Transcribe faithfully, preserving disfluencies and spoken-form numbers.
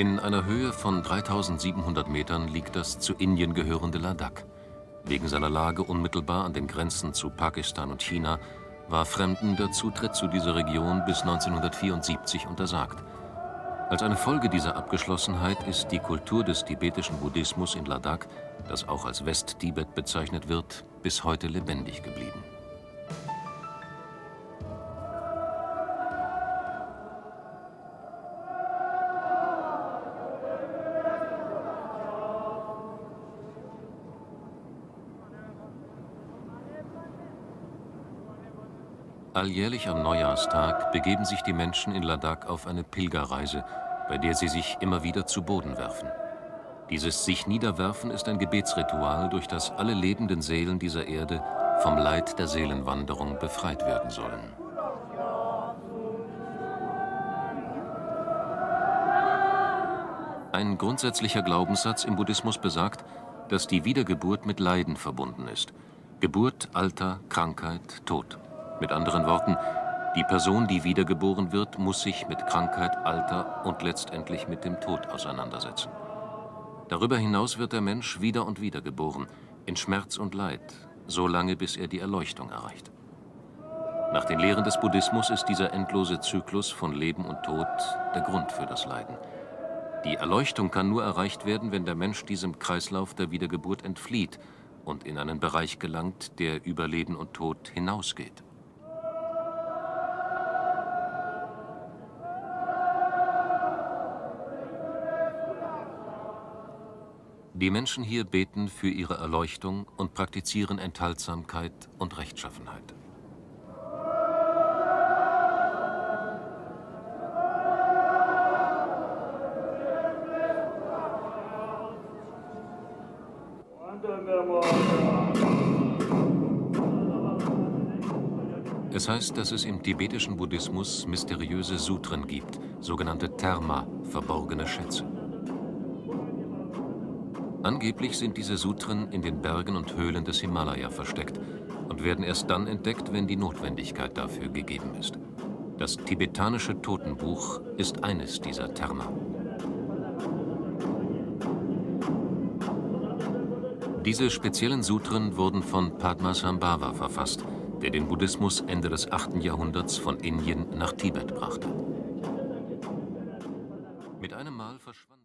In einer Höhe von dreitausendsiebenhundert Metern liegt das zu Indien gehörende Ladakh. Wegen seiner Lage unmittelbar an den Grenzen zu Pakistan und China war Fremden der Zutritt zu dieser Region bis neunzehnhundertvierundsiebzig untersagt. Als eine Folge dieser Abgeschlossenheit ist die Kultur des tibetischen Buddhismus in Ladakh, das auch als Westtibet bezeichnet wird, bis heute lebendig geblieben. Alljährlich am Neujahrstag begeben sich die Menschen in Ladakh auf eine Pilgerreise, bei der sie sich immer wieder zu Boden werfen. Dieses Sich-Niederwerfen ist ein Gebetsritual, durch das alle lebenden Seelen dieser Erde vom Leid der Seelenwanderung befreit werden sollen. Ein grundsätzlicher Glaubenssatz im Buddhismus besagt, dass die Wiedergeburt mit Leiden verbunden ist. Geburt, Alter, Krankheit, Tod. Mit anderen Worten, die Person, die wiedergeboren wird, muss sich mit Krankheit, Alter und letztendlich mit dem Tod auseinandersetzen. Darüber hinaus wird der Mensch wieder und wieder geboren, in Schmerz und Leid, so lange, bis er die Erleuchtung erreicht. Nach den Lehren des Buddhismus ist dieser endlose Zyklus von Leben und Tod der Grund für das Leiden. Die Erleuchtung kann nur erreicht werden, wenn der Mensch diesem Kreislauf der Wiedergeburt entflieht und in einen Bereich gelangt, der über Leben und Tod hinausgeht. Die Menschen hier beten für ihre Erleuchtung und praktizieren Enthaltsamkeit und Rechtschaffenheit. Es heißt, dass es im tibetischen Buddhismus mysteriöse Sutren gibt, sogenannte Terma, verborgene Schätze. Angeblich sind diese Sutren in den Bergen und Höhlen des Himalaya versteckt und werden erst dann entdeckt, wenn die Notwendigkeit dafür gegeben ist. Das tibetanische Totenbuch ist eines dieser Terma. Diese speziellen Sutren wurden von Padmasambhava verfasst, der den Buddhismus Ende des achten Jahrhunderts von Indien nach Tibet brachte. Mit einem Mal verschwand